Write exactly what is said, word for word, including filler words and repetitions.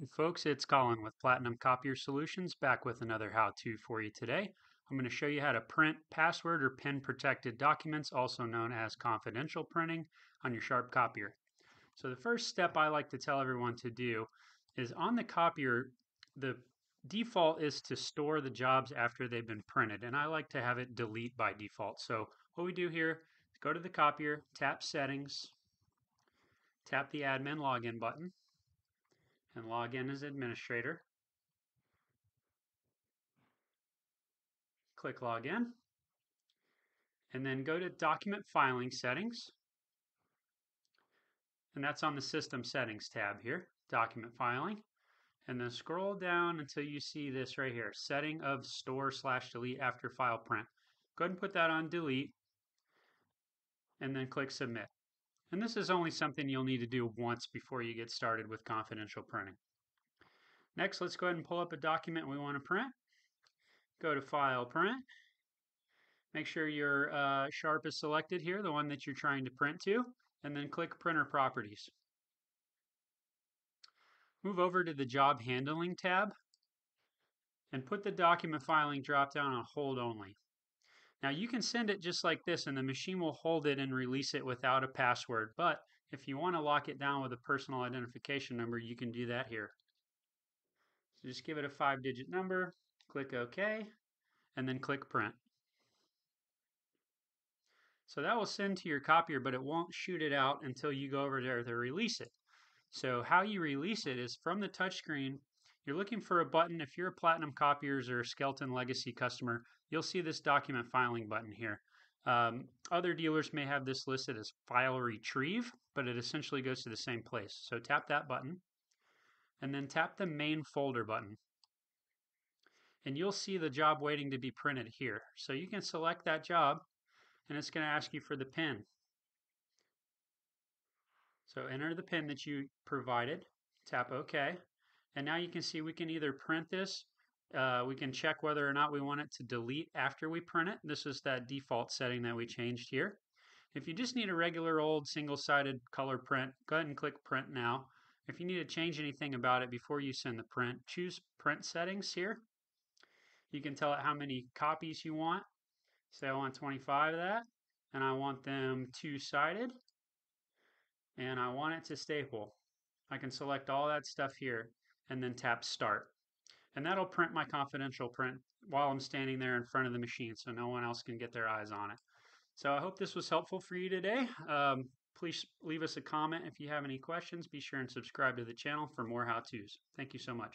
Hey folks, it's Colin with Platinum Copier Solutions, back with another how-to for you today. I'm going to show you how to print password or PIN protected documents, also known as confidential printing, on your Sharp copier. So the first step I like to tell everyone to do is on the copier, the default is to store the jobs after they've been printed, and I like to have it delete by default. So what we do here is go to the copier, tap Settings, tap the Admin Login button, and log in as administrator. Click Login, and then go to Document Filing Settings, and that's on the System Settings tab here, Document Filing, and then scroll down until you see this right here, Setting of Store slash Delete After File Print. Go ahead and put that on Delete, and then click Submit. And this is only something you'll need to do once before you get started with confidential printing. Next, let's go ahead and pull up a document we want to print. Go to File, Print. Make sure your uh, Sharp is selected here, the one that you're trying to print to, and then click Printer Properties. Move over to the Job Handling tab and put the Document Filing drop-down on Hold Only. Now you can send it just like this and the machine will hold it and release it without a password, but if you want to lock it down with a personal identification number, you can do that here. So just give it a five digit number, click OK, and then click Print. So that will send to your copier, but it won't shoot it out until you go over there to release it. So how you release it is from the touchscreen. You're looking for a button. If you're a Platinum Copiers or a Skelton Legacy customer, you'll see this Document Filing button here. Um, other dealers may have this listed as File Retrieve, but it essentially goes to the same place. So tap that button, and then tap the Main Folder button. And you'll see the job waiting to be printed here. So you can select that job, and it's going to ask you for the PIN. So enter the PIN that you provided, tap OK. And now you can see we can either print this, uh, we can check whether or not we want it to delete after we print it. This is that default setting that we changed here. If you just need a regular old single-sided color print, go ahead and click Print Now. If you need to change anything about it before you send the print, choose Print Settings here. You can tell it how many copies you want. Say I want twenty-five of that, and I want them two-sided, and I want it to staple. I can select all that stuff here, and then tap Start. And that'll print my confidential print while I'm standing there in front of the machine so no one else can get their eyes on it. So I hope this was helpful for you today. Um, please leave us a comment if you have any questions. Be sure and subscribe to the channel for more how-tos. Thank you so much.